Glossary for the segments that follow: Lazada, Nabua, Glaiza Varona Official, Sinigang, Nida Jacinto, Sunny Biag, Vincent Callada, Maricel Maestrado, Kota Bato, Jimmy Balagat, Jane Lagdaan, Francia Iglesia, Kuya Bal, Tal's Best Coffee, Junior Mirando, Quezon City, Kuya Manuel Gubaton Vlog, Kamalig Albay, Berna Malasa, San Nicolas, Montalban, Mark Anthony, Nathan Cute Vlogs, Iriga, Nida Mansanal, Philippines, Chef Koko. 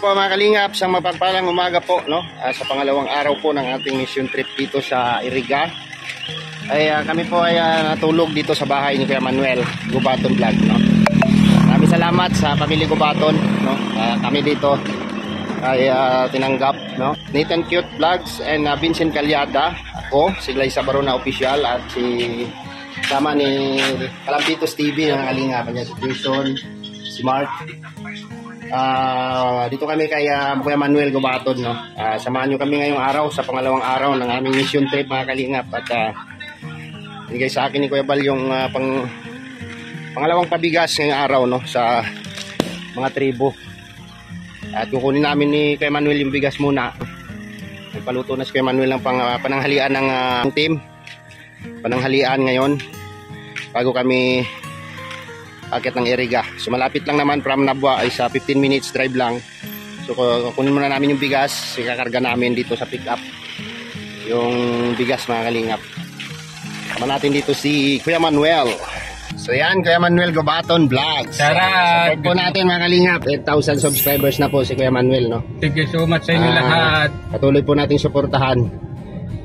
po mga kalingap, isang mapagpalang umaga po, no? Sa pangalawang araw po ng ating mission trip dito sa Iriga. Ay kami po ay natulog dito sa bahay ni Kuya Manuel Gubaton Vlog, no? Maraming salamat sa pamilya Gubaton, no? Kami dito ay tinanggap, no? Nathan Cute Vlogs and Vincent Callada, ako, si Glaiza Varona Official at si sama ni Kalampitus TV ng kalingap, si Jason, si Mark. Dito kami kay Kuya Manuel Gubaton, no? Samahan nyo kami ngayong araw sa pangalawang araw ng aming mission trip mga kalingap. At bigay sa akin ni Kuya Bal yung pangalawang pabigas ngayong araw, no? Sa mga tribo. At kukunin namin ni Kuya Manuel yung bigas muna. Nagpaluto na si Kuya Manuel ng pananghalian ng team. Pananghalian ngayon bago kami akit ng Iriga. So malapit lang naman from Nabua ay sa 15 minutes drive lang. So kunin muna namin yung bigas, ikakarga namin dito sa pick up. Yung bigas mga kalingap. Sama natin dito si Kuya Manuel. So yan, Kuya Manuel Gubaton Vlogs. Tara! Support po natin mga kalingap. 8,000 subscribers na po si Kuya Manuel, no? Thank you so much sa inyo lahat. Patuloy po nating suportahan.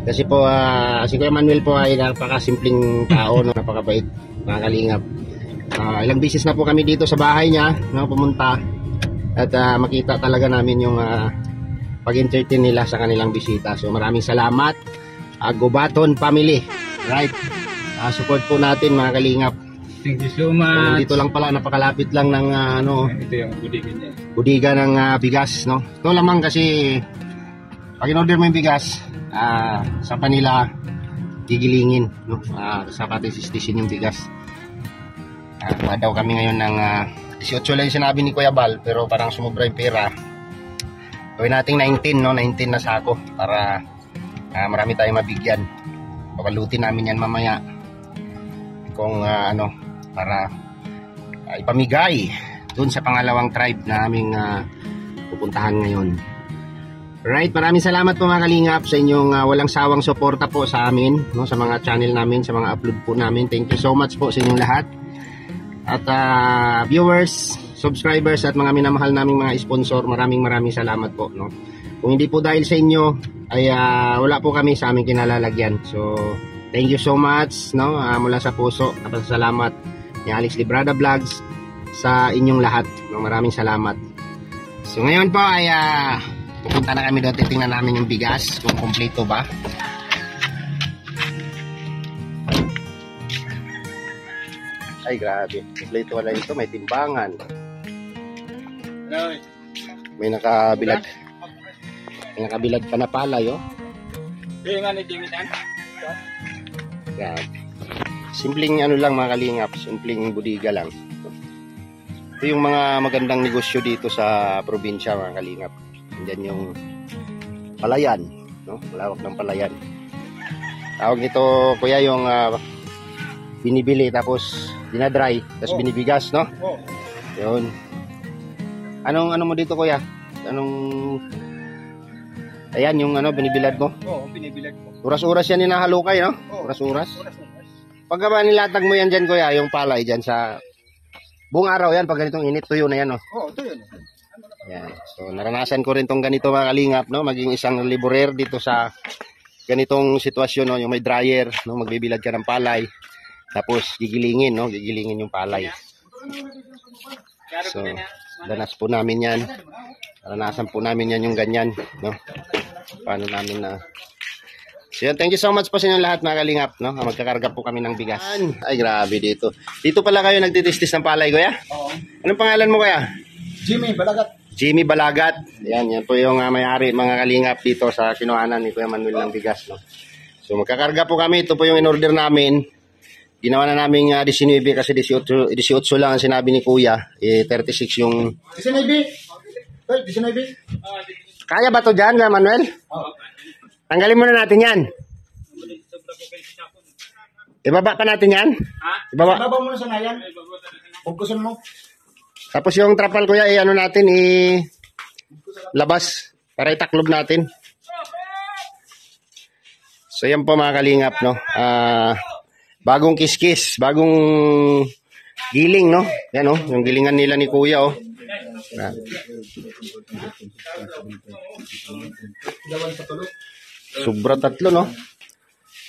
Kasi po si Kuya Manuel po ay napakasimpleng tao, no? Napakabait mga kalingap. Ilang beses na po kami dito sa bahay niya, no, pumunta at makita talaga namin yung pag-entertain nila sa kanilang bisita. So maraming salamat Gubaton family, right? Support po natin mga kalingap. Thank you so much. Dito lang pala, napakalapit lang ng ano, ito yung budiga niya. Budiga ng bigas, no. Ito lamang kasi pag in-order mo yung bigas sa panila gigilingin, no. Sa pati sisitisin yung bigas. Kuha daw kami ngayon ng 18 lang yung sinabi ni Kuya Bal, pero parang sumubra yung pera. Gawin natin 19, no? 19 na sako para marami tayong mabigyan. Papalutin namin yan mamaya kung ano, para ipamigay dun sa pangalawang tribe na aming pupuntahan ngayon. Right, maraming salamat po mga kalingap sa inyong walang sawang suporta po sa amin, no? Sa mga channel namin, sa mga upload po namin. Thank you so much po sa inyong lahat. At viewers, subscribers at mga minamahal naming mga sponsor, maraming salamat po, no. Kung hindi po dahil sa inyo ay wala po kami sa aming kinalalagyan. So thank you so much, no. Mula sa puso, napasalamat ni Alex Librada Vlogs sa inyong lahat, no? Maraming salamat. So ngayon po ay pupunta na kami doon, titingnan namin yung bigas kung kumpleto ba. Ay grabe, kompleto wala ito, may timbangan. May nakabilad. May nakabilad pa na palay, oh. Grabe. Simpleng ano lang mga kalingap, simpleng budiga lang. Ito yung mga magandang negosyo dito sa probinsya mga kalingap. Diyan yung palayan, no? Malawak ng palayan. Tawag nito kuya yung binibili tapos dinadry, tapos binibigas, no? Oh. Yun. Anong ano mo dito, kuya? Anong ayan, yung ano, binibilad mo? Oo, binibilad ko. Oras-oras yan hinahalukay, no? Oh. Oras-oras? Oras-oras. Pagka ba nilatag mo yan dyan, kuya, yung palay dyan sa buong araw yan, pag ganitong init, tuyo na yan, no? Oo, tuyo na. Ayan. So, naranasan ko rin tong ganito mga kalingap, no? Maging isang liborer dito sa ganitong sitwasyon, no? Yung may dryer, no? Magbibilad ka ng palay. Tapos gigilingin, no? Gigilingin yung palay. So, danas po namin yan. Naranasan po namin yan yung ganyan, no? Paano namin na... So, thank you so much po sa inyong lahat mga kalingap, no? Magkakarga po kami ng bigas. Ay, grabe dito. Dito pala kayo nagtitistis ng palay, kuya? Oo. Anong pangalan mo, kuya? Jimmy Balagat. Jimmy Balagat. Yan po yung may-ari mga kalingap dito sa kinuhanan ni Kuya Manuel ng bigas, no? So, magkakarga po kami. Ito po yung in-order namin. Ginawa na namin 19 kasi 18 lang ang sinabi ni Kuya. 36 yung... 19? 19? Kaya ba ito dyan, Manuel? Oo. Tanggalin muna natin yan. Ibaba pa natin yan? Ha? Ibaba muna sa ngayon. Pagkusan mo. Tapos yung trapal, Kuya, ano natin, labas. Para itaklob natin. So, yan po mga kalingap, no? Bagong kiskis, bagong Giling, no? Yan, oh. Yung gilingan nila ni Kuya, oh. Yan. Sobra tatlo, no?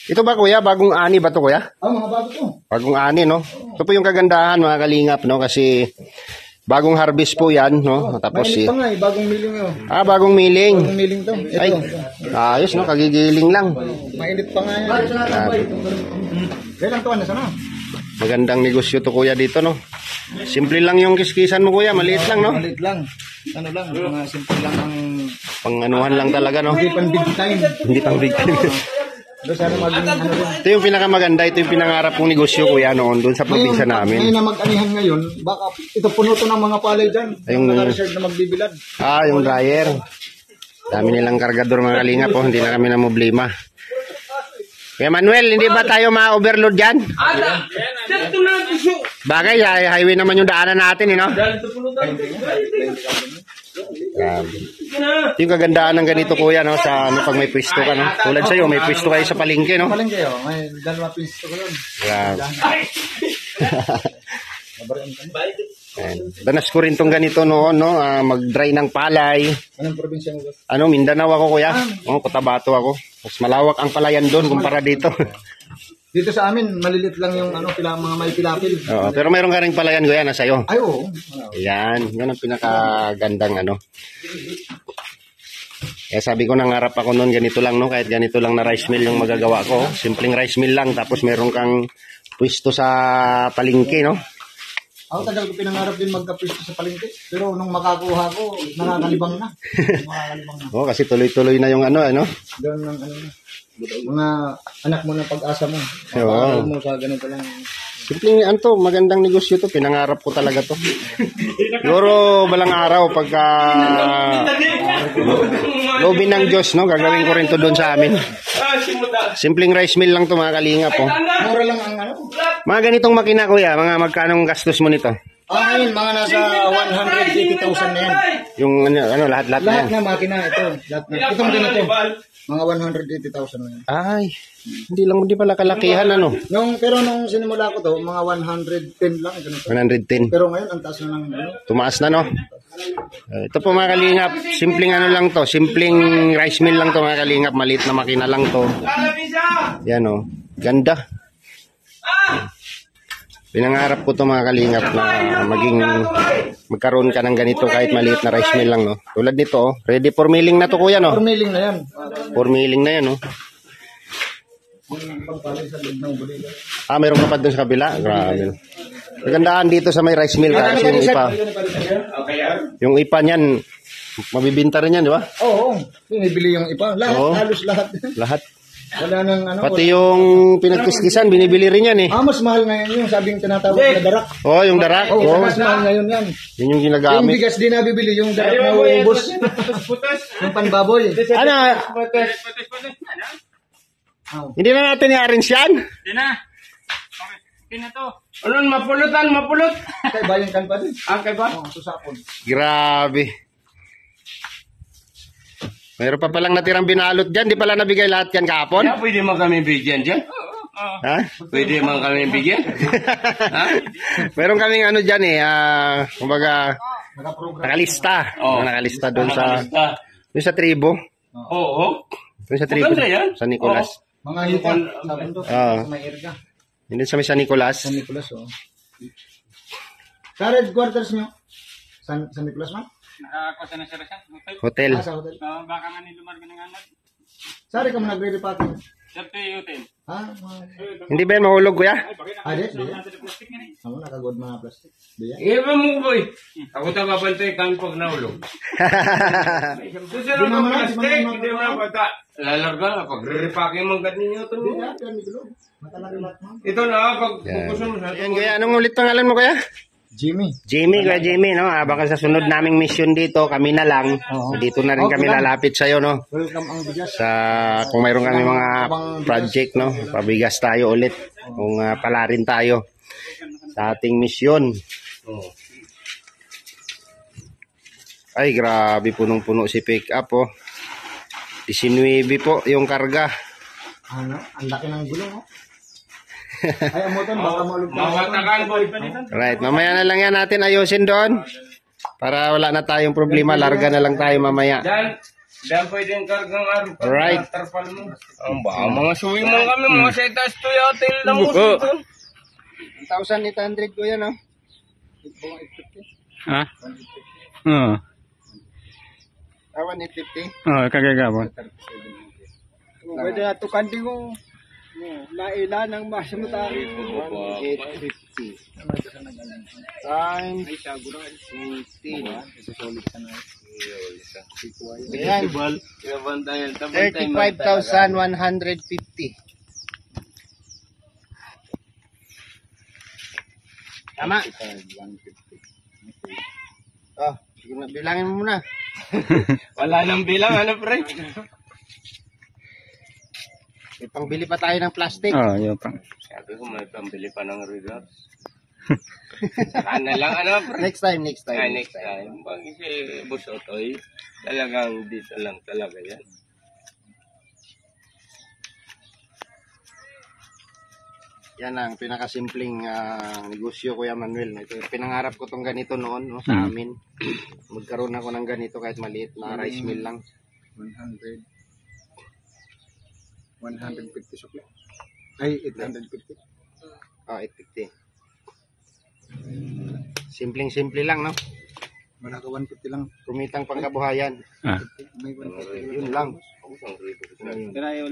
Ito ba, Kuya? Bagong ani ba to, Kuya? Oo, mga bago to. Bagong ani, no? Ito po yung kagandahan, mga kalingap, no? Kasi bagong harvest po yan, no? Tapos si bagong miling yun. Ah, bagong miling. Bagong miling to. Ito. Ay, ayos, no? Kagigiling lang. Mainit pa nga yan. Kailan to, ano sana? Magandang negosyo to, Kuya, dito, no? Simple lang yung kiskisan mo, Kuya. Maliit lang, no? Maliit lang. Ano lang, mga simple lang ang panganuhan lang talaga, no? Hindi pang big time. Hindi pang big time. Ito yung pinakamaganda, ito yung pinangarap kong negosyo, Kuya, noon doon sa probinsya namin. Ngayon na mag-anihan ngayon, baka ito puno to ng mga palay dyan. Yung naka-reserve na magbibilad. Ah, yung dryer. Dami nilang kargador, mga kalingap, oh. Hindi na kami na problema. Kuya Manuel, hindi ba tayo ma-overload dyan? Bagay, highway naman yung daanan natin, eh, no? Yung kagandaan ng ganito, Kuya, no, sa ano, pag may pwesto ka, no? Tulad sa'yo, may pwesto kayo sa palengke, no? Palengke, oh. May dalawa pwesto ko doon. Danas ko rin tong ganito noon, no? Mag-dry ng palay. Anong probinsya mo, boss? Ano, Mindanao ako, Kuya. Oh, Kota Bato ako. Mas malawak ang palayan doon kumpara dito. Dito sa amin, malilit lang yung ano, pila, mga may pilapil. Oo, pero mayroon ka rin palayan, Kuya, na sa'yo. Ay, oo. Ayan, yun ang pinakagandang ano. Kaya sabi ko, nangarap ako noon, ganito lang, no? Kahit ganito lang na rice mill yung magagawa ko. Simpleng rice mill lang, tapos meron kang pwisto sa palingke, no? Ako, tagal ko pinangarap din magka-pwisto sa palingke. Pero nung makakuha ko, nakakalibang na. Oo, kasi tuloy-tuloy na yung ano, ano? Doon ng ano na. Mga anak mo na pag-asa mo. Wow. Mo sa ganun pa lang. Simpleng anto, magandang negosyo to. Pinangarap ko talaga to. Siguro balang araw pagka lobi ng Diyos, no? Gagawin ko rin to doon sa amin. Simpleng rice mill lang to, mga kalinga po. Mura lang ang ano. Mga ganitong makina, Kuya, mga magkanong gastos mo nito? Ah, yun, mga nasa 180,000 na yan. Yung ano, lahat-lahat na yan. Lahat na makina ito. Itong ganito. Mga 180,000 na yan. Ay, hindi lang, hindi pala kalakihan, ano? Nung, pero nung sinimula ko to, mga 110 lang. Ganito. 110. Pero ngayon, ang taas na lang. Ano? Tumaas na, no? Ito po, mga kalingap, simpleng ano lang to, simpleng rice mill lang to, mga kalingap, maliit na makina lang to. Yan, oh. Ganda. Pinangarap ko to, mga kalingap, na maging magkaroon ka ng ganito kahit maliit na rice mill lang, no? Tulad nito, oh. Ready for milling na to, Kuya, no? For milling na yan. For milling na yan, no? Ah, meron ka pa doon sa kabila? Grabe. Magandaan dito sa may rice mill kasi yung ipa. Yung ipa niyan, mabibinta rin yan, di ba? Oo, binibili yung ipa. Lahat, halos lahat. Lahat. Wala nang ano. Pati yung pinagkiskisan, binibili rin yan, eh. Ah, mas mahal ngayon yung sabing tinatawag na darak. Oh, yung darak. Oh, mas mahal ngayon yan. Yun yung ginagamit. Yung bigas din nabibili, yung darak na ubos. Yung panbaboy. Ano? Hindi na natin i-arrange yan? Hindi na. Okay na to. Alon, mapulutan, mapulot. Kay bayan kan pa din. Ah, kay ba? Oo, susapon. Grabe. Mayroon pa palang natirang binalot dyan. Di pala nabigay lahat yan kahapon? Yeah, pwede man kami bigyan dyan. Ha? Pwede man kami bigyan. Ha? Meron kaming ano dyan, eh. Kumbaga, nakalista. Oh, nakalista doon sa tribo. Oo. Oh, doon sa tribo. San Nicolas. Mga Yukan. Hindi sa may San Nicolas. San Nicolas, oo. Sa headquarters nyo? San Nicolas man? Kota na siya, hotel. Ah, sa hotel. Baka nga nilumarga ng anak. Sorry ka mo nagre-repacking. Siyempre yung hotel. Ha? Hindi ba yan mahulog, Kuya? Ay, di. Ako nakagod mga plastic. Iba mo, boy. Ako tapapantay kang pag nahulog. Susunod ng plastic, hindi mo napata. Lalarga, pagre-repacking mong ganyan nyo ito. Ito na, pag pupusun mo sa ito. Anong ulit pangalan mo, Kuya? Jimmy. Jimmy, Kuya Jimmy, no? Baka sa sunod naming mission dito, kami na lang. Dito na rin kami lalapit sa'yo, no? Sa, kung mayroon kami mga project, no? Pabigas tayo ulit. Kung pala rin tayo sa ating mission. Ay, grabe. Punong-puno si pick up, oh. 19 po yung karga. Ano? Ang laki ng gulong, oh. Right, mamaya na lang yan natin ayusin doon. Para wala na tayong problema, larga na lang tayo mamaya. Dan pwedeng kargang araw. Right. Mga suwi mo kami, mga setas to yatil lang uso. 1,800 ko yan, oh. Ha? Oo. 1,850? Oo, kagagabon. Pwede na ito kandi ko. Naila ng masyong tayo. 850. Times 35,150. Tama? Oh, bilangin mo muna. Wala nang bilang, ano pre? May pangbili pa tayo ng plastic. Oo, yun pa. Sabi ko may pangbili pa ng regards. Saan na lang, ano? Next time. Ah, next time. Bagay si Busotoy, talagang dito lang talaga yan. Yan ang pinakasimpleng negosyo, Kuya Manuel. Ito, pinangarap ko tong ganito noon no, sa amin. Magkaroon ako ng ganito kahit maliit na rice mill lang. 150 supply. Ay, 850. Oh, 850. Simpleng-simple lang, no? Manaka 150 lang. Kumitang pangkabuhayan. Ah. Yun lang.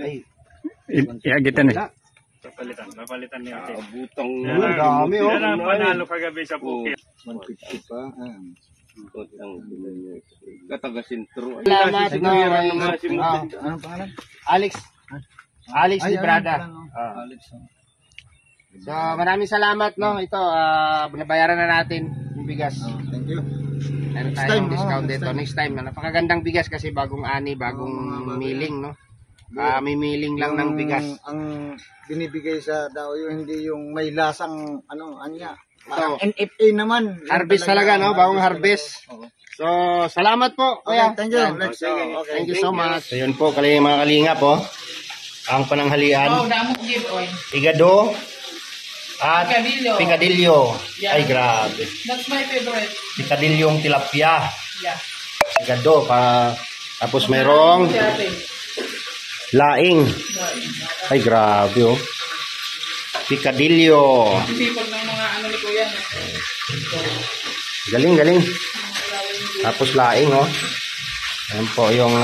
Ay. Iagitan eh. Napalitan niya. Butang na. Dami, oh. Yan ang panalo kagabi sa bukid. 150 pa. Ah. Katagasintro. Salamat na. Anong pangalan? Alex Librada. So, maraming salamat, no. Ito, binabayaran na natin yung bigas. Thank you. Meron tayong discount dito. Next time, napakagandang bigas kasi bagong milling, no. May milling lang ng bigas. Ang binibigay sa tao yung hindi yung may lasang, anya. Parang NFA naman. Harvest talaga, no? Bagong harvest. So, salamat po. Okay, thank you. Thank you so much. So, yun po, mga kalinga po. Ang pananghalian. Igado. At picadillo. Yeah. Ay, grabe. That's my favorite. Picadillyong tilapia. Yeah. Igado. Tapos mayroong laing. Ay, grabe, oh. Picadillo. Sipag ng mga ni Kuya. Galing. Tapos laing, oh. Ayan po yung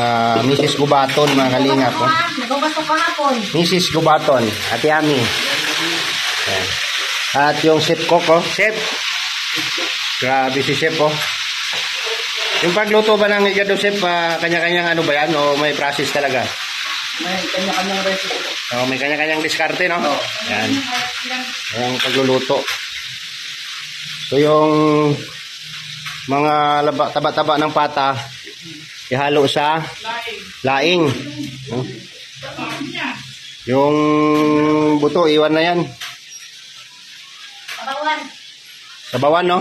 Mrs. Gubaton, mga kalingap. Mrs. Gubaton, Ate Ami. Ayan. At yung Chef Koko. Chef! Grabe si Chef, oh. Yung pagluto ba ng igado, Chef, kanya-kanyang ano ba yan? O may process talaga? May kanya-kanyang recipe. O, may kanya-kanyang diskarte, no? Oo. Ayan. Yung pagluluto. So, yung mga taba-taba ng pata, ihalo sa laing. No? Yung buto, iwan na yan. Tabawan, no?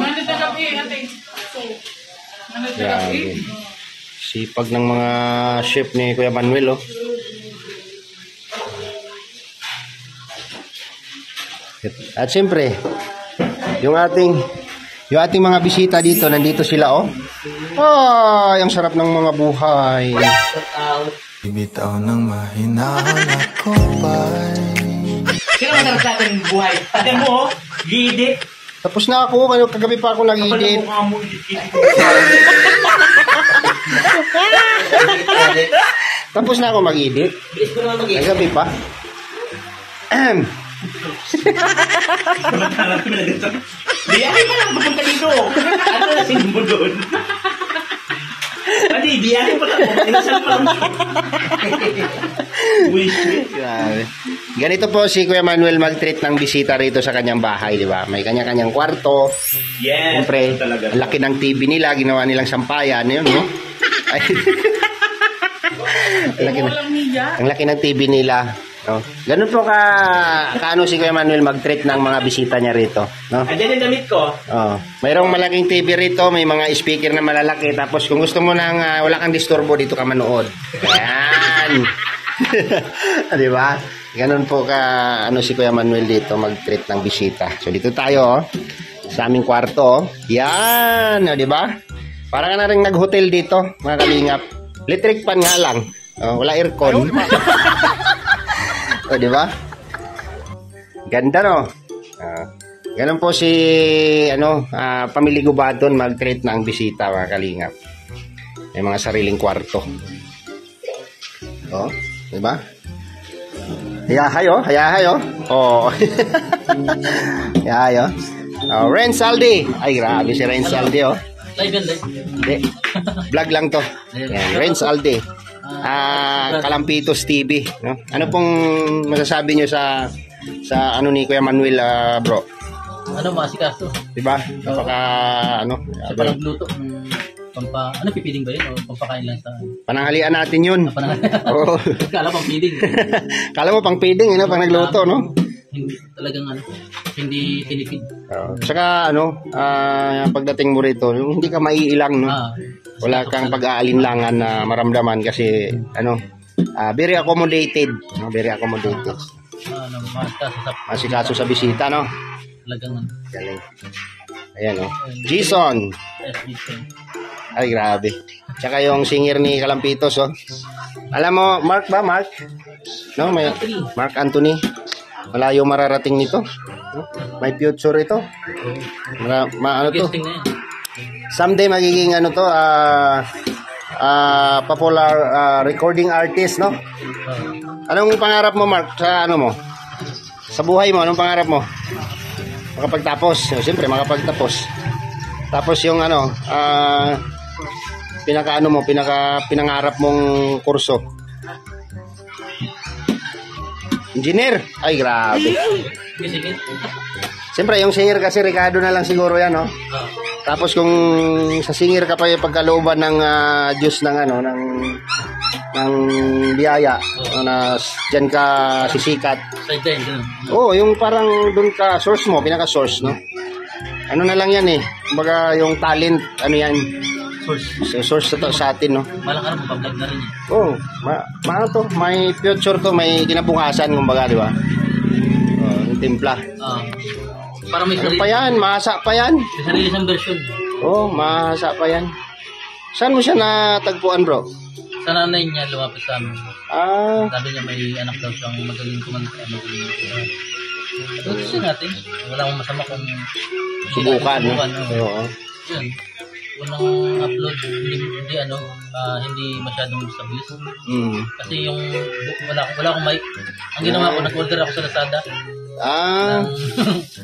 Grabe. Sipag ng mga chef ni Kuya Manuel, oh. At siyempre, yung ating mga bisita dito, nandito sila, oh. Ay, ang sarap ng mga buhay. Bibitaw ng mahinahon ako, bay. Sino masarap sa ating buhay? Ate mo, oh. Gidi. Tapos na ako, kagabi pa ako nag-edit. Tapos na ako mag-edit. Kagabi pa. Biyahe ka lang papunta dito. Ano na sinimbo doon? Pati, biyahe pa lang. Inasal pa lang. Ganito po si Kuya Manuel mag-treat ng bisita rito sa kanyang bahay, di ba? May kanya-kanyang kwarto. Yes. Siyempre, laki ng TV nila. Ginawa nilang sampayan. Yun, no? Ang laki ng TV nila. No? Ganun po kaano si Kuya Manuel mag-treat ng mga bisita niya rito, no? Andiyan yung damit ko. Oo. Mayroong malaking TV rito, may mga speaker na malalaki. Tapos kung gusto mo nang wala kang disturbo dito ka manood. Ayan. Di ba? Ganun po ka si Kuya Manuel dito mag-treat ng bisita. So dito tayo sa aming kwarto. Yan, oh, di ba? Parang na rin nag-hotel dito, mga kalingap. Electric pan nga lang. Oh, wala aircon. Oh, di ba? Ganda no. Ganun po si Pamilya Gubaton mag-treat ng bisita, mga kalingap. May mga sariling kwarto. Oh, di ba? Hayahay oh. Oh. Hayahay oh. Oh, Renz Alde. Ay, grabe si Renz Alde oh. Hindi. Vlog lang to. Renz Alde. Kalampitus TV, no? Ano pong masasabi niyo sa ni Kuya Manuel, bro? Ano masikaso? Di ba? Napaka pipiling ba yun o pampakain lang sa pananghalian natin yun? Oo. Kala pang piling. Kala mo pang piling, ano, pang nagluto, no? Hindi talagang hindi tinipid. Saka pagdating mo rito, hindi ka maiilang, no? Wala kang pag-aalinlangan na maramdaman kasi very accommodated, no? Very accommodated. Masikaso sa bisita, no? Talagang galing. Ayan o. Jason. Ay, grabe. Tsaka yung singer ni Kalampitos, oh. Alam mo, Mark ba? Mark? No, may Mark Anthony. Malayo mararating nito. May future ito. Ano to? Someday magiging popular recording artist, no? Anong pangarap mo, Mark? Sa mo? Sa buhay mo, anong pangarap mo? Makapagtapos. Siyempre, makapagtapos. Tapos yung pinangarap mong kurso. Engineer? Ay, grabe. Siyempre, yung singer kasi Ricardo na lang siguro yan, no? Tapos kung sa singer ka pa yung pagkalooban ng Diyos ng biyaya, na dyan ka sisikat. Oo, yung parang dun ka source mo, pinaka-source, no? Ano na lang yan eh, baga yung talent, yan? Source to sa atin, no? Malakar mo, pag-vlog na rin. Oo, to, may future to, may kinabukasan, kumbaga, di ba? Yung timpla. Para may sarili. Ano pa yan, mahasa pa yan. May sarili siyang version. Oo, mahasa pa yan. Saan mo siya natagpuan, bro? Sa nanay niya, lumapit sa amin. Sabi niya may anak daw siyang magaling kumanta. Ito siya natin. Wala akong masama kung subukan. Oo. Yan. Unang upload, hindi masyadong stabilis. Kasi yung wala akong mic. Ang ginawa ko, nag-order ako sa Lazada.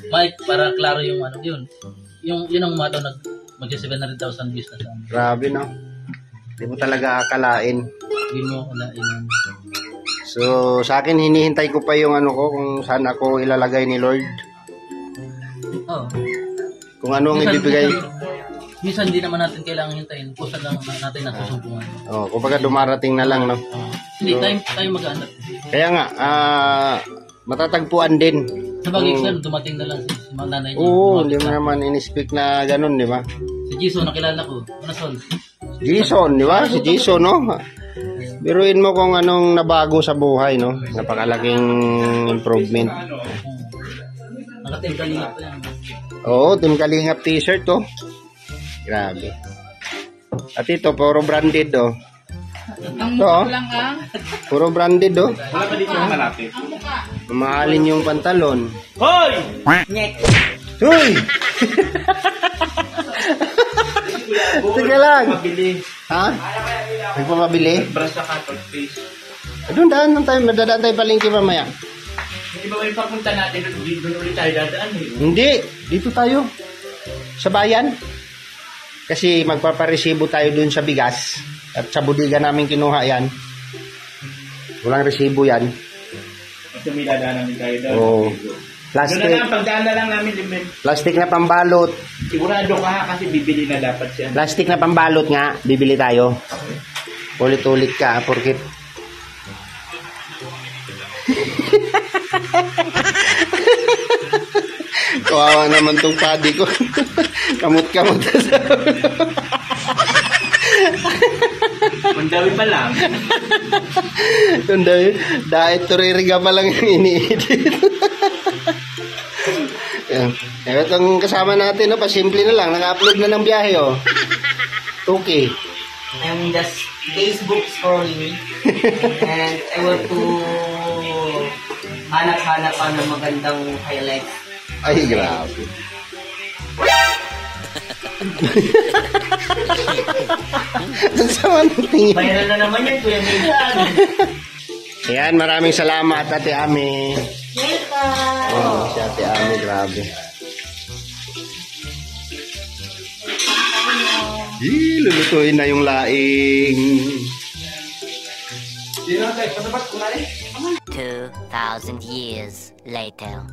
Mic para klaro yung yun. Yun ang mga daw mag-700,000 views na sa amin. Grabe na. Hindi mo talaga akalain. Hindi mo akalain. So, sa akin, hinihintay ko pa yung kung saan ako ilalagay ni Lord. Oo. Kung ano ang ibibigay. Minsan hindi naman natin kailangan hintayin. Pusa lang natin nasusumpungan. Oo, kung baga dumarating na lang, no? Hindi, tayo mag-aanap. Kaya nga, matatagpuan din. Sa bagay ko dumating na lang si mga nanay niya. Oo, hindi mo naman in-speak na ganun, di ba? Si Jason, nakilala ko. Ano, Jason, di ba? Si Jason, no? Biruin mo kung anong nabago sa buhay, no? Napakalaking improvement. Naka-team Kalingap pa yan. Oo, Team Kalingap t-shirt, oh. Grabe. At ito, puro branded, oh. Ang mukha lang, ah. Puro branded, oh. Wala pa dito yung malapit. Mamahalin yung pantalon. Hoy! Nyek! Hoy! Sige lang. Ha? May pamabili? Brasa ka, toothpaste. Doon, dadaan tayo palengke mamaya. Hindi ba yung papunta natin? Doon ulit tayo dadaan eh. Hindi, dito tayo. Sa bayan. Kasi magpaparesibo tayo doon sa bigas. At sa budiga namin kinuha yan. Walang resibo yan. At dadaan namin tayo doon. Oo. Plastic. Doon na lang, pagdaan na lang namin. Plastic na pambalot. Sigurado ka kasi bibili na dapat siya. Plastic na pambalot nga, bibili tayo. Ulit-ulit ka, porkit. Kawawa naman tong padi ko. Kamot-kamot. Tundawi pa lang. Tundawi. Dahil tuririga pa lang yung ini-edit. Ewan itong kasama natin, no? Pasimple na lang. Naka-upload na ng biyahe, oh. Okay. I'm just Facebook scrolling. And I want to hanap-hanap pa ng magandang highlights. Ay, grabe. Bayaran na naman yan, Kuya Mindan. Ayan, maraming salamat, Ate Ami. Welcome. Oh, si Ate Ami, grabe. Lulutuin na yung laing. 2,000 years later.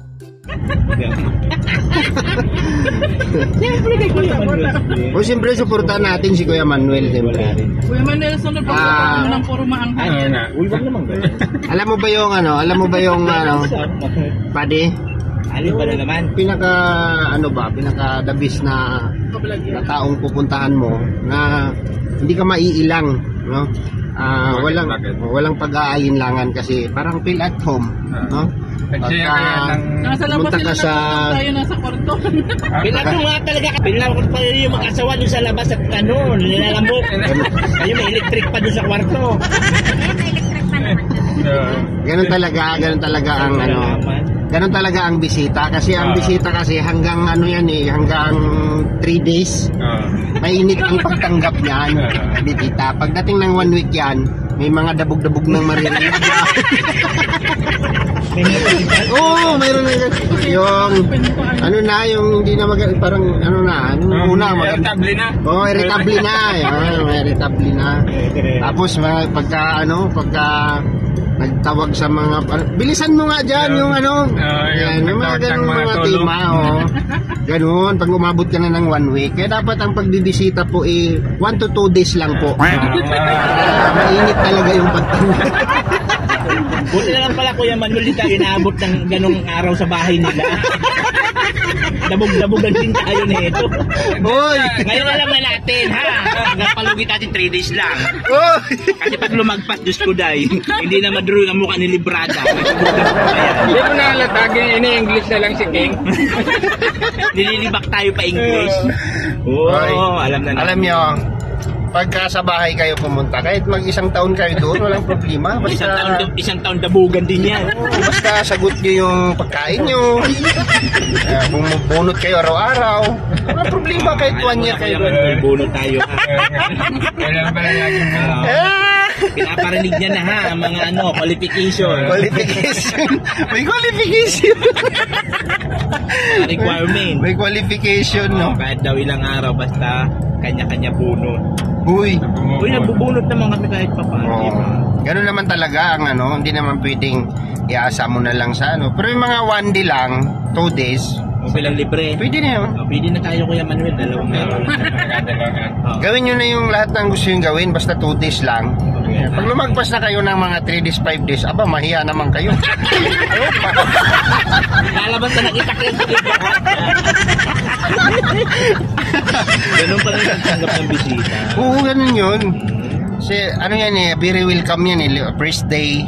O siyempre suportahan natin si Kuya Manuel. Kuya Manuel, sunod pa ng puro maanghang. Alam mo ba yung ano? Alam mo ba yung ano? Padi? Alin ba na naman? Pinaka ano ba? Pinaka the best na taong pupuntahan mo na hindi ka maiilang, no? Walang pag-aalinlangan kasi parang feel at home, no? Punta ka sa... Pinagong nga talaga. Pinagong pa rin yung mag-asawa doon sa labas at ano, nilalambok. Ayun, may electric pa doon sa kwarto. Electric pa naman. Ganun talaga ang ano. Ganun talaga ang bisita. Kasi ang bisita kasi hanggang ano yan eh, hanggang 3 days. Mainit ang pagtanggap niyan. Bisita. Pagdating ng 1 week yan, may mga dabog-dabog ng maririnig. Oo, mayroon na yung ano na, yung hindi na parang ano na, irritable na. Oo, irritable na. Irritable na. Tapos pagka ano, pagka nagtawag sa mga, bilisan mo nga dyan yung ano. Yan, may mga ganun mga tema. Ganun, pag umabot ka na ng 1 week. Kaya dapat ang pagdidisita po eh 1 to 2 days lang po. Mainit talaga yung pagtanggap. Buti na lang pala Kuya Manuel, di tayo inaabot ng ganong araw sa bahay nila. Dabog-dabogan din tayo nito. Boy! Ngayon alam na natin, ha? Nagpalugit natin 3 days lang. Kasi pag lumagpas, Diyos ko dahi, hindi na maduro ang mukha ni Librada. Hindi mo na halatag, ini-English na lang si King. Nililibak tayo pa English. Oo, alam na natin. Alam nyo, pagka sa bahay kayo pumunta, kahit mag-isang taon kayo doon, walang problema. Basta, isang taon dabugan din yan. Basta sagot nyo yung pagkain nyo. Bumubunot kayo araw-araw. Walang problema kahit 1 year kayo. Bunot tayo. Kailan pala laging pinaparinig niya na ha, mga ano, qualification. Qualification. May qualification. Requirement. May qualification, no? Kahit daw ilang araw, basta kanya-kanya bunot. Uy, nabubunot naman kami kahit pa pa. Ganun naman talaga ang ano, hindi naman pwedeng iasa mo na lang sa ano. Pero yung mga 1 day lang, 2 days. Okay lang libre. Pwede na yun. Pwede na tayo Kuya Manuel, dalawang meron. Gawin nyo na yung lahat ng gusto yung gawin, basta 2 days lang. Pag lumagpas na kayo ng mga 3 days, 5 days, aba, mahiya naman kayo. Lalabas na nakita kayo. Ganun pa rin nagtanggap ng bisita. Oo, ganun yun. Kasi ano yan eh, very welcome yan eh, first day.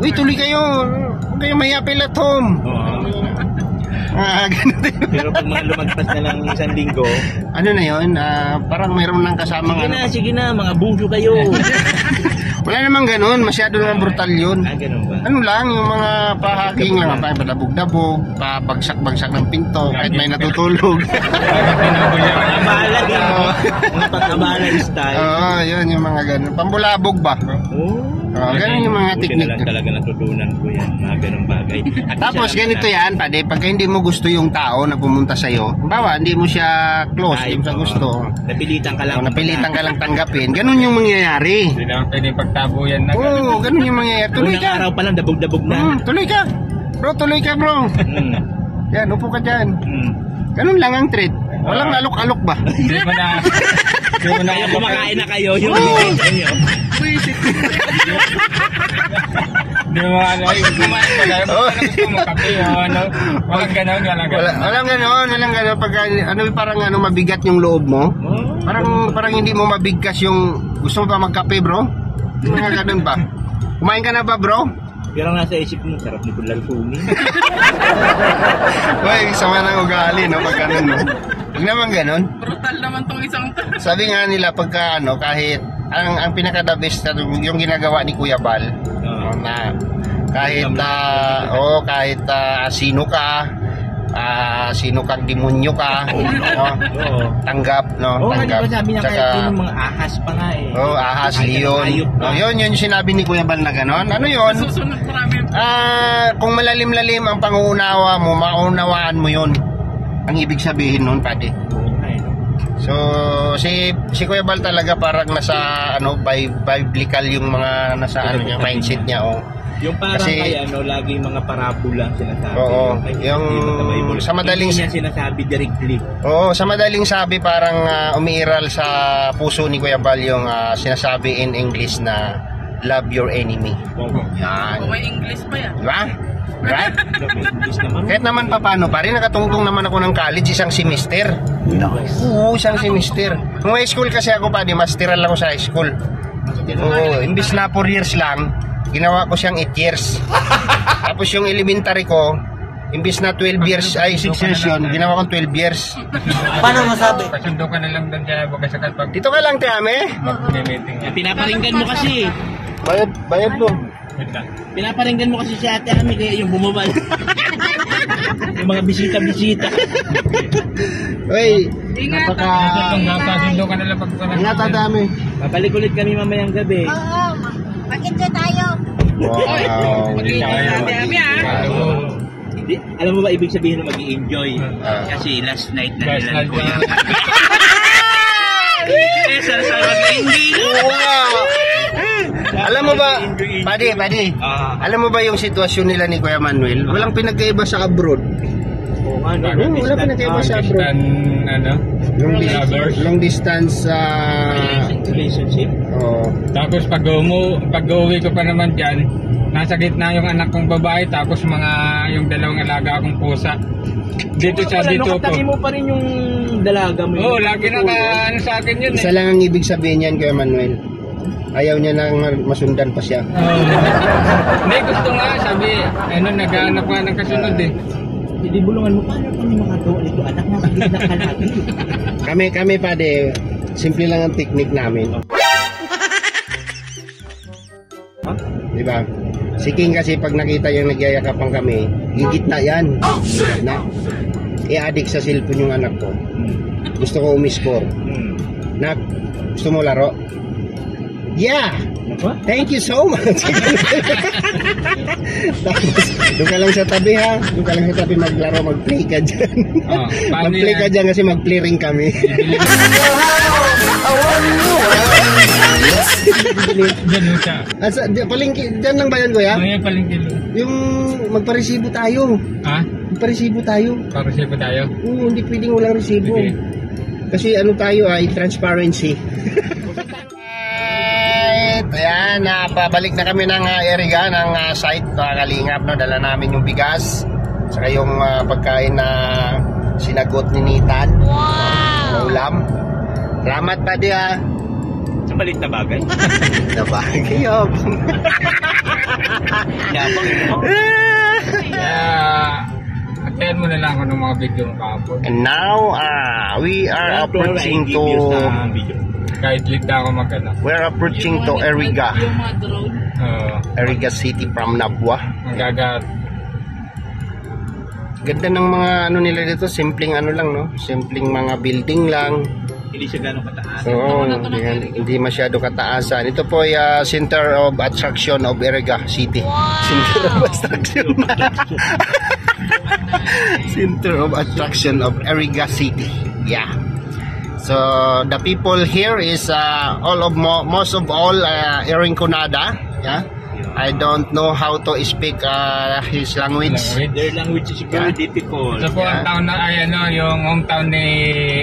Uy, tuloy kayo. Huwag kayo mahihapil at home. Ganun din. Pero pag mga lumagpas na lang isang linggo. Ano na yun, parang mayroon lang kasama. Sige na, mga bujo kayo. Wala namang ganun, masyado naman brutal yun. Ano lang, yung mga pahaking lang, padabog-dabog, pabagsak-bagsak ng pinto, kahit may natutulog. Pag-abala is tayo. Oo, yun, yung mga ganun. Pambulabog ba? Ganun yung mga teknik. Kailan talaga natutunan ko yan, mga ganun bagay. Tapos ganito yan, pade, pagka hindi mo gusto yung tao na pumunta sa'yo, bawa, hindi mo siya close, hindi mo siya gusto. Napilitan ka lang tanggapin, ganun yung mangyayari. Hindi naman pwede pag tabuyan na ganun. Oo, ganun yung mangyayari. Tuloy ka. Unang araw pa lang, dabog-dabog na. Tuloy ka bro. Yan, upo ka dyan. Ganun lang ang treat. Walang alok-alok ba? Hindi mo na. Kaya kumakain na kayo. Walang ganon. Parang mabigat yung loob mo. Parang hindi mo mabigkas yung Gusto mo pa magkape, bro? Mga ganun ba? Kumain ka na ba, bro? Pero nasa isip mo, sarap ni Bulal Fumi. Uy, sama ng ugali, no? Pag ganun, no? Huwag naman ganun. Brutal naman tong isang to. Sabi nga nila, pagka ano, kahit ang pinaka-the best yung ginagawa ni Kuya Bal, na kahit kahit sino ka, sino kang demonyo ka, no? Tanggap, no? Tanggap. Ano ba sabi niya, saka, kahit yung mga ahas pa nga eh. Ahas, leon. No, yun sinabi ni Kuya Bal na ganon. Ano yun? Kung malalim-lalim ang pangunawa mo, maunawaan mo yun. Ang ibig sabihin nun, pati. So, si Kuya Bal talaga parang nasa, ano, biblical yung mga nasa, ano niya, mindset niya, oh. Yung parang kasi, kay ano, lagi mga parabola ang sinasabi. Oo, yung sa madaling niya sinasabi directly. Oo, sa madaling sabi parang umiiral sa puso ni Kuya Bal yung sinasabi in English na love your enemy. Oo. Yan. May English pa yan. Diba? Right? Kahit naman pa paano pa rin, nakatungtong naman ako ng college, isang semester. Nice. Oo, isang semester. Nung high school kasi ako pa, di masteral ako sa high school. Oo, imbis na 4 years lang, ginawa ko siyang 8 years. Tapos yung elementary ko, imbis na 12 years, ay 6 years yun, ginawa kong 12 years. Paano masabi? Pasundo ka na lang doon kaya baka sakal pag... Dito ka lang, Ate Ami. Pinaparinggan mo kasi. Bayad mo. Pinaparinggan mo kasi si Ate Ami kaya yung bumaba. Yung mga bisita-bisita. Uy, napaka-pasundo ka na lang pag... Ingat, Ate Ami. Babalik ulit kami mamayang gabi. Oo. Pakita tayo. Wow. Alam mo ba ibig sabihin na mag-i-enjoy? Kasi last night na nila ko yan. Alam mo ba, padi, alam mo ba yung sitwasyon nila ni Kuya Manuel? Walang pinagkaiba sa abroad. Wala pinagkaiba sa abroad. Long distance relationship. Tapos pag-uwi ko pa naman dyan, nasa gitna yung anak kong babae, tapos yung dalawang alaga akong pusa. Dito siya, dito ko. Nakatali mo pa rin yung dalaga mo. Oo, lagi naka-ano sa akin yun eh. Isa lang ang ibig sabihin yan, Kuya Manuel. Ayaw niya nang masundan pa siya. Hindi, gusto nga sabi, ano, nag-aanap nga ng kasunod eh. Hindi bulungan mo, paano kami makatawa nito? Anak mo, hindi nakalagi. Kami pa de, simple lang ang technique namin. Diba? Si King kasi pag nakita yung nagyayakapang kami, gigit na yan. I-addict sa cellphone yung anak ko. Gusto ko umiscore. Nak, gusto mo laro? Yeah! Thank you so much! Tapos, doon ka lang sa tabi ha. Doon ka lang sa tabi maglaro, mag-play ka dyan. Mag-play ka dyan kasi mag-play ring kami. Dyan lang ba yan, Kuya? Yung magparesibo tayo. Ha? Magparesibo tayo. Magparesibo tayo? Oo, hindi pwedeng walang resibo. Kasi ano tayo ay transparency. Ayan, pabalik na kami ng Iriga, ng site, kalingap, no? Dala namin yung bigas, saka yung pagkain na sinagot ni Nathan. Wow! Ulam. Salamat pa di ha. Sa balit na bagay. Na bagay, oh. Attayan mo na lang ako ng mga video ng kapon. And now, we are approaching to... Kahit ligta ako mag-anak. We're approaching to Iriga. Iriga City from Nabua. Magagat. Ganda ng mga ano nila dito. Simpleng ano lang, no? Simpleng mga building lang. Hindi siya gano'ng kataasan. Oo, hindi masyado kataasan. Ito po ay Center of Attraction of Iriga City. Center of Attraction. Center of Attraction of Iriga City. Yeah. So the people here is most of all Irikonada. Yeah, I don't know how to speak his language. Their language is very difficult. So po ang town na ay ano yung hometown ni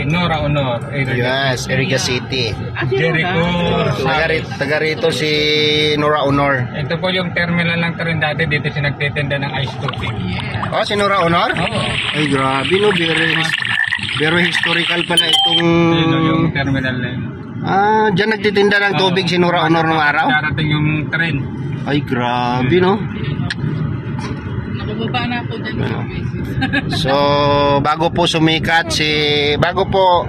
Nora Aunor. Yes, Iriga City. Jericho. Tagarito si Nora Aunor. Ito po yung terminal ng Trinidad, dito siya nagtitinda ng ice coffee. Oh, si Nora Aunor? Oo. Ay grabe no, very historical pala itong yung terminal na yun. Ah, dyan nagtitinda ng tubig si Nora Aunor nung araw? Darating yung tren. Ay, grabe, no? Nakababa na po dyan. So, bago po sumikat si... Bago po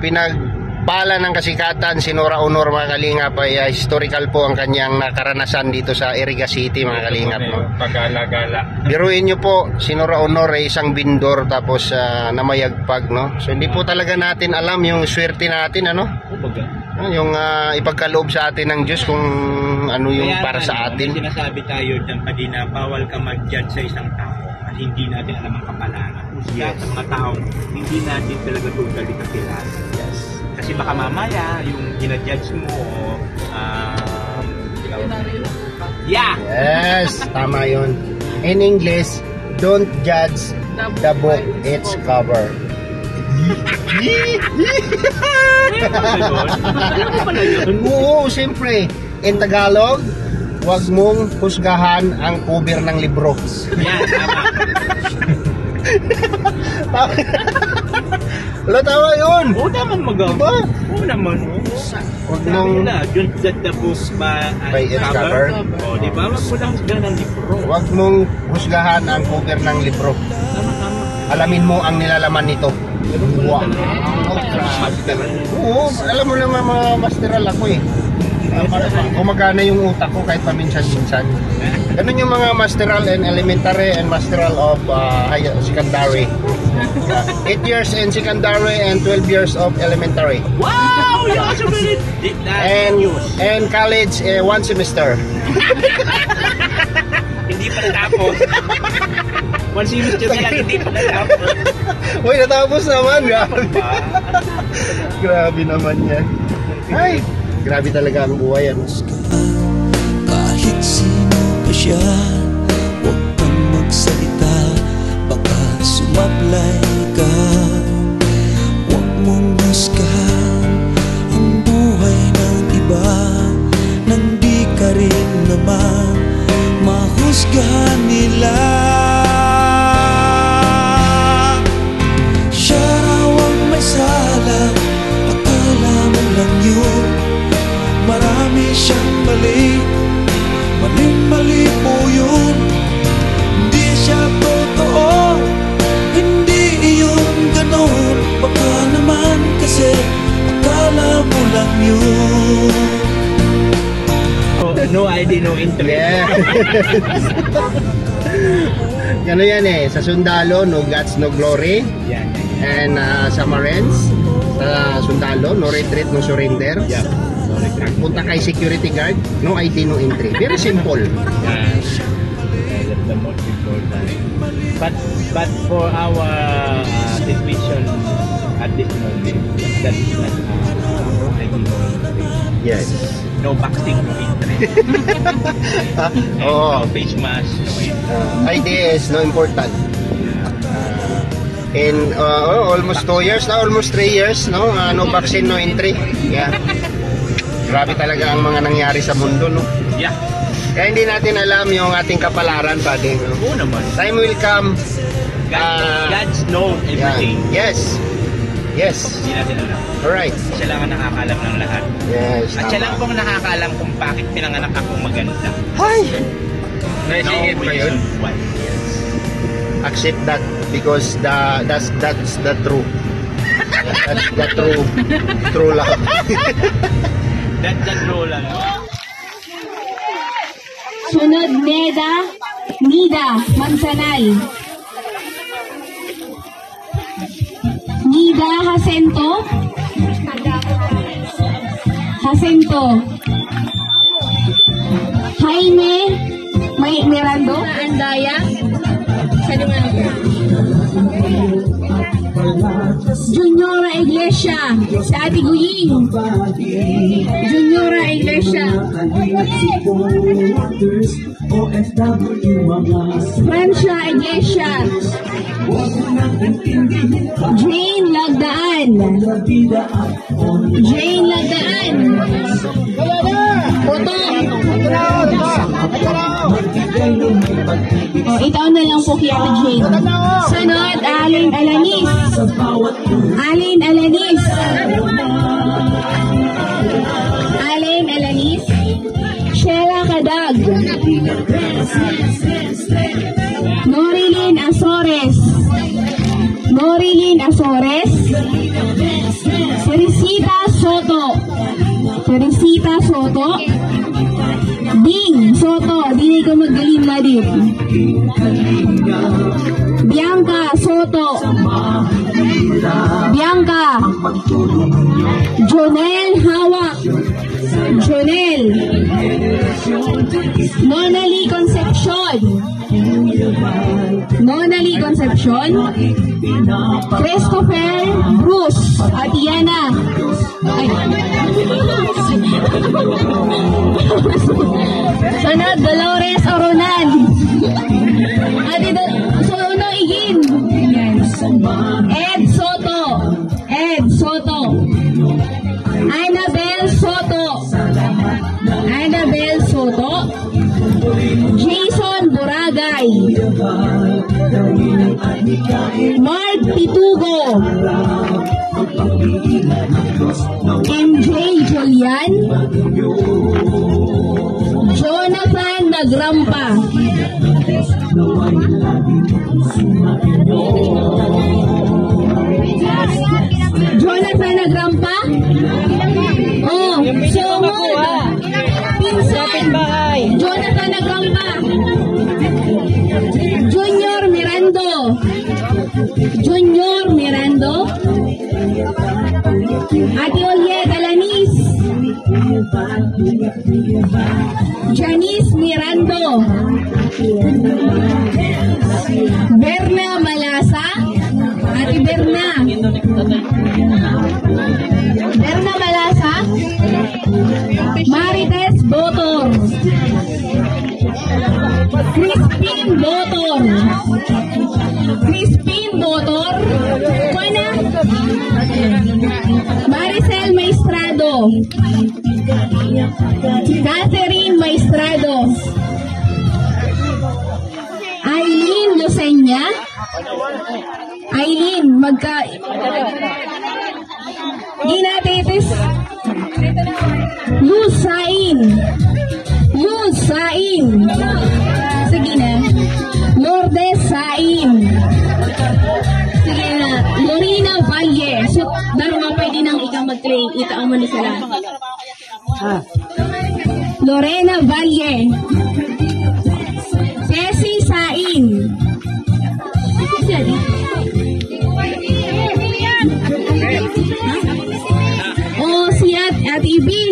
pinagpala ng kasikatan si Nora Aunor, mga kalingap, ay historical po ang kanyang nakaranasan dito sa Iriga City, mga kalingap. Pagala-gala. Biruin nyo po, si Nora Aunor ay isang bindor tapos namayagpag, no? So, hindi po talaga natin alam yung swerte natin, ano? Yung ipagkaloob sa atin ng Diyos kung ano yung kaya para sa atin. Kaya sinasabi tayo dyan pa din na bawal ka mag-judge sa isang tao at hindi natin alam ang kapalaran. Yes. Sa mga tao, hindi natin talaga totally kakilala. Yes. Kasi baka mamaya yung ginajudge mo o yeah! Yes! Tama yun. In English, don't judge the book, its cover. Oo, siyempre. In Tagalog, huwag mong husgahan ang cover ng libro. Yan, tama. Wala tawa yun. Oo naman magawa. Oo naman. Huwag mong don't judge the book by its cover. O, di ba? Huwag mo lang husgahan ang libro. Huwag mong husgahan ang cover ng libro. Alamin mo ang nilalaman nito. Wow. Oo, alam mo lang mga masteral ako eh. Kumagana yung utak ko kahit paminsan-minsan. Ganun yung mga masteral and elementary and masteral of secondary. 8 years in secondary and 12 years of elementary. Wow! You also did that. And college, one semester. Hindi pa natapos. One semester na lang, hindi pa natapos. Uy, natapos naman. Grabe naman yan. Ay! Grabe talaga ang buhay, ano? Kahit sino pa siya, huwag kang magsalita, baka sumablay ka. Huwag mong maskahan ang buhay ng iba, nang di ka rin naman mahusgahan nila. Siya raw ang may sala, akala mo lang yun. Marami siyang mali, mali po yun. Hindi siya totoo, hindi iyon ganoon. Baka naman kasi akala mo lang yun. Oh, no idea, no interest. Gano'n yan eh, sa sundalo, no guts, no glory. And sa Marines, sa sundalo, no retreat, no surrender. Punta kay security guard, no ID, no entry. Very simple. Yes. But for our situation at this moment, that is not ID, no entry. Yes. No boxing, no entry. No face mask, no entry. ID is no important. In almost 2 years now, almost 3 years, no? No vaccine, no entry. Yeah. Grabe talaga ang mga nangyari sa mundo, no? Yeah. Kaya hindi natin alam yung ating kapalaran, buddy. Oo naman. Time will come. God's known everything. Yeah. Yes. Yes. Hindi natin alam. Alright. Siya lang ang nakakaalam ng lahat. Yes. At siya lang pong nakakaalam kung bakit pinanganak akong maganda. Hi! Naisingit mo yun? Yes. Accept that because that's the truth. That's the true love. Sunod, Nida Mansanal, Nida Jacinto, Jaime Mirando Andaya, Juniora Iglesia, sa Ate Guying. Juniora Iglesia. Francia Iglesia. Jane Lagdaan. Jane Lagdaan. Puto. O, itaw na lang po kaya Jane. Sunod, Alin Alanis. Alin Alanis. Teresita Soto. Ding Soto, dili ka magaling na din. Bianca Soto. Bianca. Jonel Hawak. Jonel. Monali Concepcion. Monali Concepcion. Christopher Bruce Atiana. Ay. Sana Dolores Oronan. Ate Sono Igin. Ed Soto. Ed Soto. Annabel Soto. Annabel Soto. Jason Boragay. Mark Pitugo. MJ Julian. Jonathan Nagrampa. Jonathan Nagrampa. Oh, Sumod. Pinsan. Jonathan Nagrampa. Junior Mirando. Junior Mirando. Ate Olie Galanis. Janice Mirando. Berna Malasa. Ate Berna. Berna Malasa. Marites Botor. Crispin Botor. Crispin Botor. Kuana? Maricel Maestrado. Catherine Maestrado. Aileen Lucena. Aileen, magka... Ginatitis. Lusain. Lusain. Sige na. Lourdes Sain. Sige na. Lorena Valle. So, darma pwede nang ikaw mag-train. Itaong mo na sila. Lorena Valle. Ceci Sain. Oh, siat at Ibi.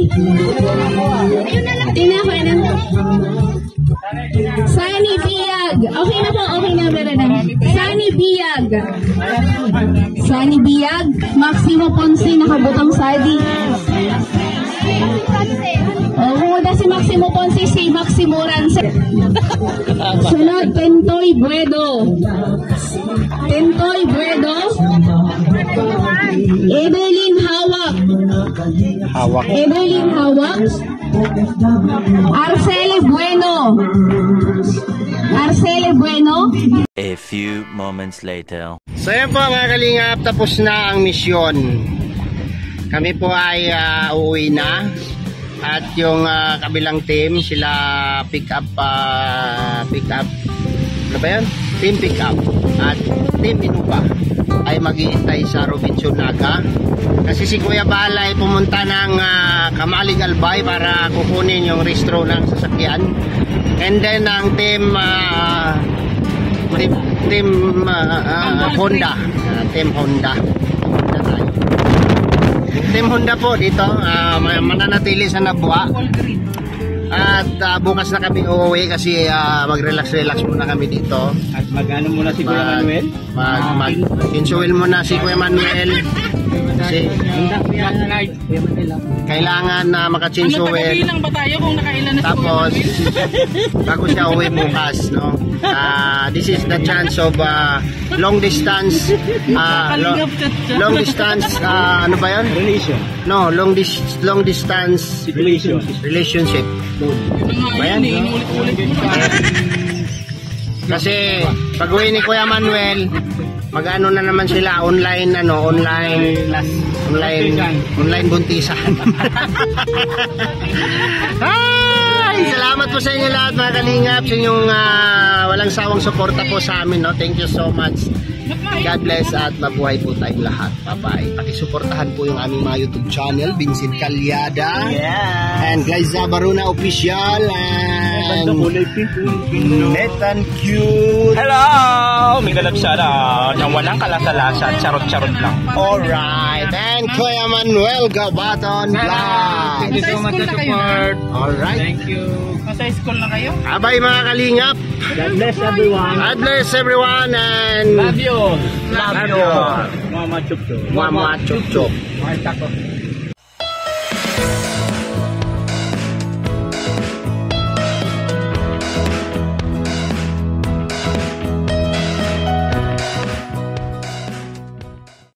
Tinapay na. Sunny Biag. Okay na po, okay na. Sunny Biag. Sunny Biag. Maximo Ponce, nakabutang sadi. Umuda si Maximo Ponce, si Maximo Ranse. Sunod, Tentoy Buedo. Tentoy Buedo. Evelyn Hawak. Hawak. Evelyn Hawak. Arcele Bueno. Arcele Bueno. A few moments later. So yan po mga kalingap, tapos na ang misyon. Kami po ay uuwi na. At yung kabilang team, sila pick up, ano ba yan? Team pick up at team inupa ay mag-iintay sa Robinson Naga. Kasi si Kuya Bal ay pumunta ng Kamalig Albay para kukunin yung restro ng sasakyan. And then ang team Honda. Team Honda. Team Honda po dito, mananatili sa Nabua at bukas na kami uuwi kasi mag-relax muna kami dito at mag-ano muna si Kuya Manuel, mag-insuel muna si Kuya Manuel kasi kailangan na makachinsuel, tapos bago siya uwi bukas, no? This is the chance of long distance relationship. Ayan, no? Kasi pag uwi ni Kuya Manuel, mag-ano na naman sila, online buntisan. Salamat po sa inyo lahat mga kalingap, sa inyong walang sawang suporta po sa amin, no? Thank you so much. God bless at mabuhay po tayong lahat. Bye-bye. Pakisuportahan po yung aming mga YouTube channel, Vincent Callada, yeah, and Glaiza Varona Official, and Nathan Cute. Hello! Migalap shoutout. Yung walang kalasa-lasa, charot-charot lang. Alright. And Kuya Manuel Gubaton Vlog. Thank you so much for support. Alright. Thank you. Masay school na kayo? Abay mga kalingap. God bless everyone. God bless everyone and love you. Love you. Mama chup chup. Mama chup chup.